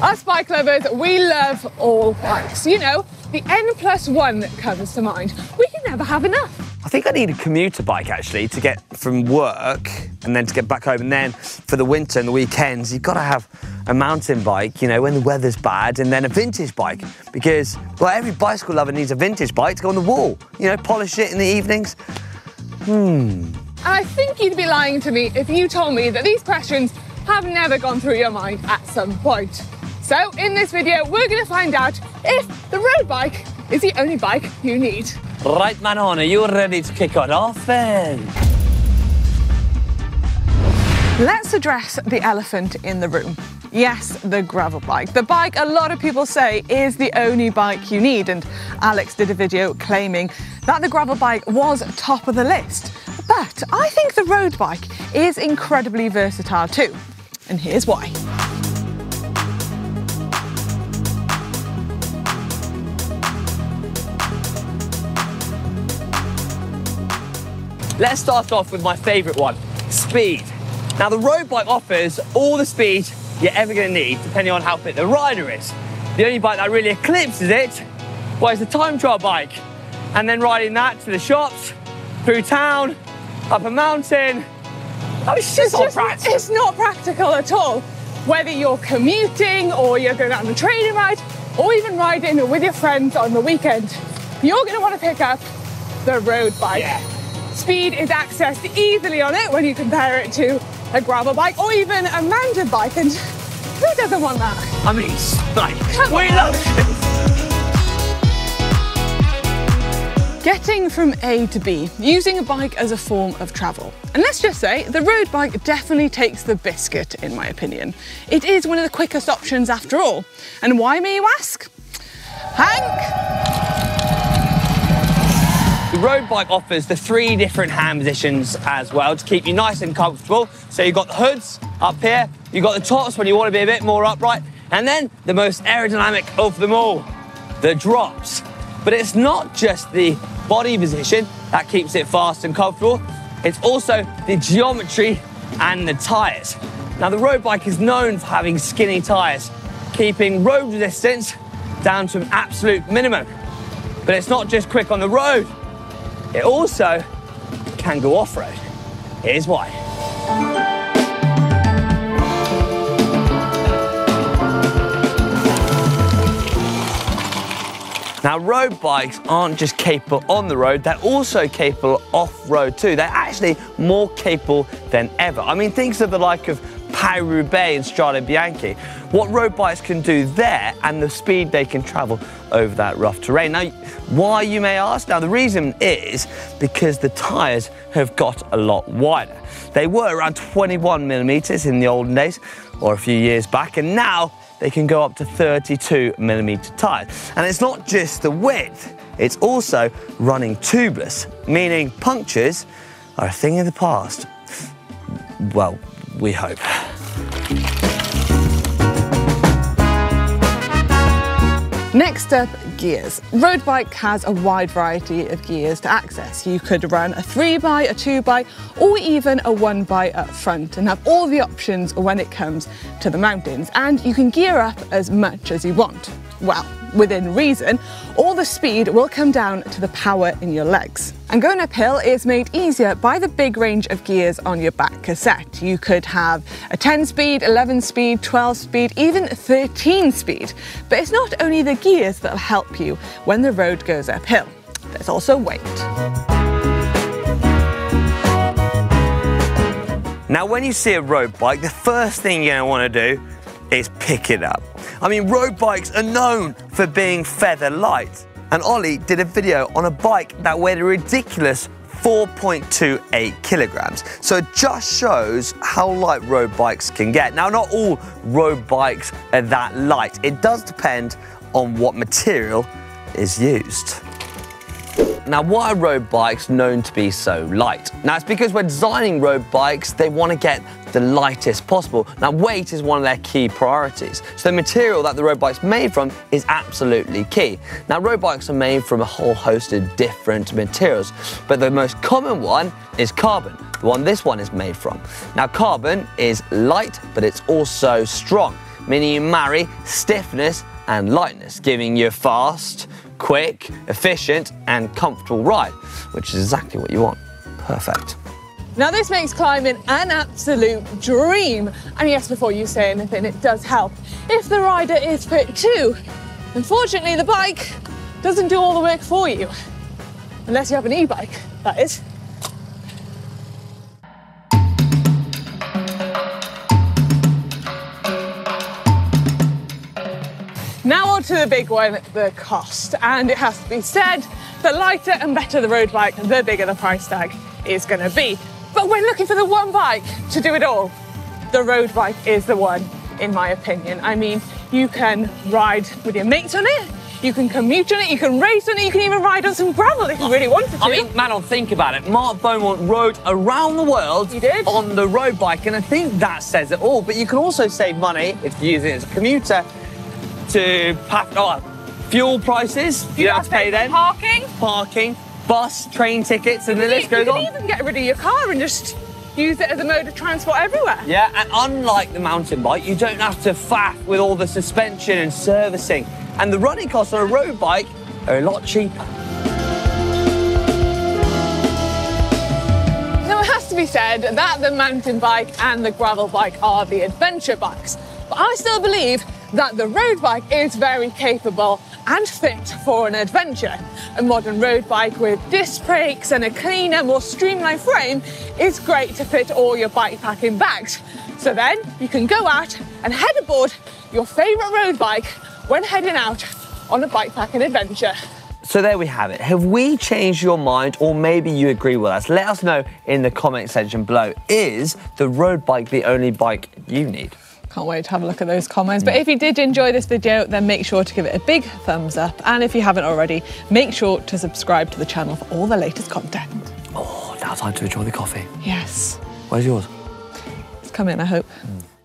Us bike lovers, we love all bikes. You know, the N+1 that comes to mind. We can never have enough. I think I need a commuter bike, actually, to get from work and then to get back home. And then for the winter and the weekends, you've got to have a mountain bike, you know, when the weather's bad, and then a vintage bike. Because, well, every bicycle lover needs a vintage bike to go on the wall. You know, polish it in the evenings. And I think you'd be lying to me if you told me that these questions have never gone through your mind at some point. So in this video, we're going to find out if the road bike is the only bike you need. Right, man on, are you ready to kick on off then? Let's address the elephant in the room. Yes, the gravel bike. The bike a lot of people say is the only bike you need, and Alex did a video claiming that the gravel bike was top of the list. But I think the road bike is incredibly versatile too, and here's why. Let's start off with my favourite one, speed. Now the road bike offers all the speed you're ever going to need, depending on how fit the rider is. The only bike that really eclipses it, well, is the time trial bike. And then riding that to the shops, through town, up a mountain, it's just not practical. It's not practical at all. Whether you're commuting or you're going out on a training ride, or even riding with your friends on the weekend, you're going to want to pick up the road bike. Yeah. Speed is accessed easily on it when you compare it to a gravel bike or even a mountain bike, and who doesn't want that? I mean, like, we love it! Getting from A to B, using a bike as a form of travel. And let's just say, the road bike definitely takes the biscuit, in my opinion. It is one of the quickest options after all. And why, may you ask? Hank! The road bike offers the three different hand positions as well to keep you nice and comfortable. So you've got the hoods up here, you've got the tops when you want to be a bit more upright, and then the most aerodynamic of them all, the drops. But it's not just the body position that keeps it fast and comfortable, it's also the geometry and the tyres. Now the road bike is known for having skinny tyres, keeping road resistance down to an absolute minimum. But it's not just quick on the road, it also can go off-road. Here's why. Now, road bikes aren't just capable on the road, they're also capable off-road too. They're actually more capable than ever. I mean, think of the like of Strade Bay and Strade Bianchi. What road bikes can do there and the speed they can travel over that rough terrain. Now, why, you may ask? Now, the reason is because the tyres have got a lot wider. They were around 21 millimetres in the olden days, or a few years back, and now they can go up to 32 millimetre tyres. And it's not just the width, it's also running tubeless, meaning punctures are a thing of the past. Well, we hope. Next up, gears. Road bike has a wide variety of gears to access. You could run a 3x, a 2x, or even a 1x up front and have all the options when it comes to the mountains. And you can gear up as much as you want. Well, within reason, all the speed will come down to the power in your legs. And going uphill is made easier by the big range of gears on your back cassette. You could have a 10-speed, 11-speed, 12-speed, even 13-speed. But it's not only the gears that'll help you when the road goes uphill. There's also weight. Now, when you see a road bike, the first thing you're going to want to do is pick it up. I mean, road bikes are known for being feather light. And Ollie did a video on a bike that weighed a ridiculous 4.28 kilograms. So it just shows how light road bikes can get. Now, not all road bikes are that light. It does depend on what material is used. Now, why are road bikes known to be so light? Now, it's because when designing road bikes, they want to get the lightest possible. Now, weight is one of their key priorities. So the material that the road bike's made from is absolutely key. Now, road bikes are made from a whole host of different materials, but the most common one is carbon, the one this one is made from. Now, carbon is light, but it's also strong, meaning you marry stiffness and lightness, giving you a fast, quick, efficient and comfortable ride, which is exactly what you want. Perfect. Now this makes climbing an absolute dream. And yes, before you say anything, it does help if the rider is fit too. Unfortunately, the bike doesn't do all the work for you, unless you have an e-bike, that is. Now on to the big one, the cost. And it has to be said, the lighter and better the road bike, the bigger the price tag is going to be. But we're looking for the one bike to do it all. The road bike is the one, in my opinion. I mean, you can ride with your mates on it, you can commute on it, you can race on it, you can even ride on some gravel if you really wanted to. I mean, Manon, think about it. Mark Beaumont rode around the world on the road bike, and I think that says it all. But you can also save money if you use it as a commuter. To pack fuel prices, you have to pay them. Parking, bus, train tickets, and the list goes on. You can even get rid of your car and just use it as a mode of transport everywhere. Yeah, and unlike the mountain bike, you don't have to faff with all the suspension and servicing. And the running costs on a road bike are a lot cheaper. Now, it has to be said that the mountain bike and the gravel bike are the adventure bikes, but I still believe that the road bike is very capable and fit for an adventure. A modern road bike with disc brakes and a cleaner, more streamlined frame is great to fit all your bikepacking bags. So then you can go out and head aboard your favourite road bike when heading out on a bikepacking adventure. So there we have it. Have we changed your mind, or maybe you agree with us? Let us know in the comment section below. Is the road bike the only bike you need? Can't wait to have a look at those comments. But if you did enjoy this video, then make sure to give it a big thumbs up. And if you haven't already, make sure to subscribe to the channel for all the latest content. Oh, now time to enjoy the coffee. Yes. Where's yours? It's coming, I hope.